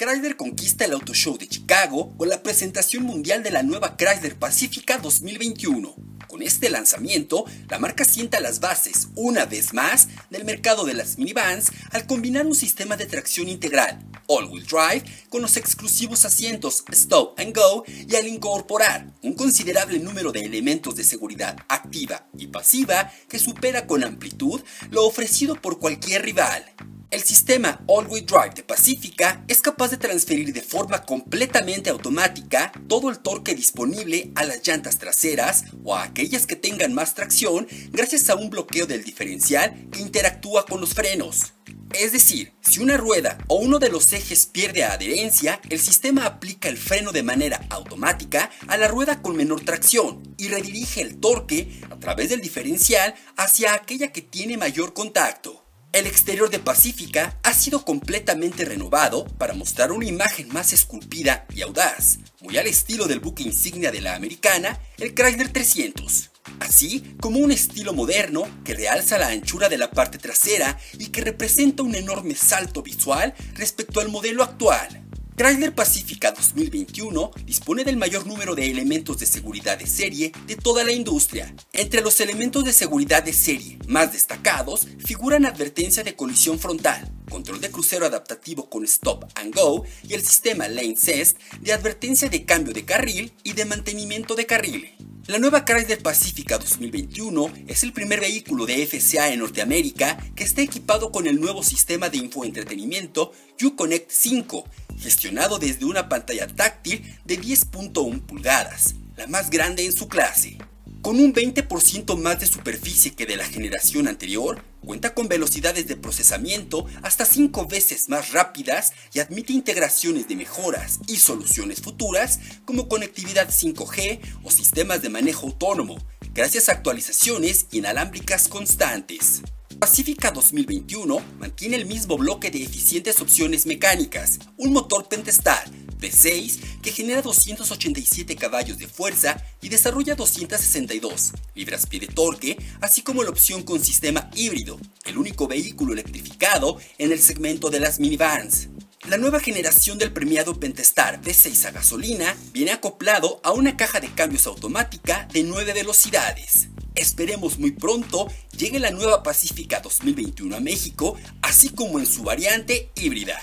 Chrysler conquista el Auto Show de Chicago con la presentación mundial de la nueva Chrysler Pacifica 2021. Con este lanzamiento, la marca sienta las bases, una vez más, del mercado de las minivans al combinar un sistema de tracción integral, All-Wheel Drive, con los exclusivos asientos Stow 'n Go y al incorporar un considerable número de elementos de seguridad activa y pasiva que supera con amplitud lo ofrecido por cualquier rival. El sistema All-Wheel Drive de Pacifica es capaz de transferir de forma completamente automática todo el torque disponible a las llantas traseras o a aquellas que tengan más tracción gracias a un bloqueo del diferencial que interactúa con los frenos. Es decir, si una rueda o uno de los ejes pierde adherencia, el sistema aplica el freno de manera automática a la rueda con menor tracción y redirige el torque a través del diferencial hacia aquella que tiene mayor contacto. El exterior de Pacifica ha sido completamente renovado para mostrar una imagen más esculpida y audaz, muy al estilo del buque insignia de la americana, el Chrysler 300, así como un estilo moderno que realza la anchura de la parte trasera y que representa un enorme salto visual respecto al modelo actual. Chrysler Pacifica 2021 dispone del mayor número de elementos de seguridad de serie de toda la industria. Entre los elementos de seguridad de serie más destacados figuran advertencia de colisión frontal, control de crucero adaptativo con Stop and Go y el sistema LaneSense de advertencia de cambio de carril y de mantenimiento de carril. La nueva Chrysler Pacifica 2021 es el primer vehículo de FCA en Norteamérica que está equipado con el nuevo sistema de infoentretenimiento Uconnect 5, gestionado desde una pantalla táctil de 10.1 pulgadas, la más grande en su clase. Con un 20% más de superficie que de la generación anterior, cuenta con velocidades de procesamiento hasta 5 veces más rápidas y admite integraciones de mejoras y soluciones futuras como conectividad 5G o sistemas de manejo autónomo, gracias a actualizaciones inalámbricas constantes. Pacifica 2021 mantiene el mismo bloque de eficientes opciones mecánicas, un motor Pentastar V6 que genera 287 caballos de fuerza y desarrolla 262 libras-pie de torque, así como la opción con sistema híbrido, el único vehículo electrificado en el segmento de las minivans. La nueva generación del premiado Pentastar V6 a gasolina viene acoplado a una caja de cambios automática de 9 velocidades. Esperemos muy pronto llegue la nueva Pacifica 2021 a México, así como en su variante híbrida.